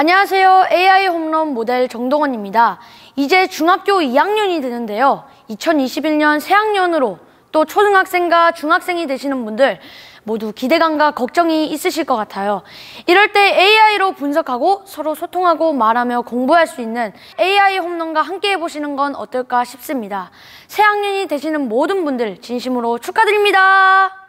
안녕하세요. AI홈런 모델 정동원입니다. 이제 중학교 2학년이 되는데요. 2021년 새학년으로 또 초등학생과 중학생이 되시는 분들 모두 기대감과 걱정이 있으실 것 같아요. 이럴 때 AI로 분석하고 서로 소통하고 말하며 공부할 수 있는 AI홈런과 함께 해보시는 건 어떨까 싶습니다. 새학년이 되시는 모든 분들 진심으로 축하드립니다.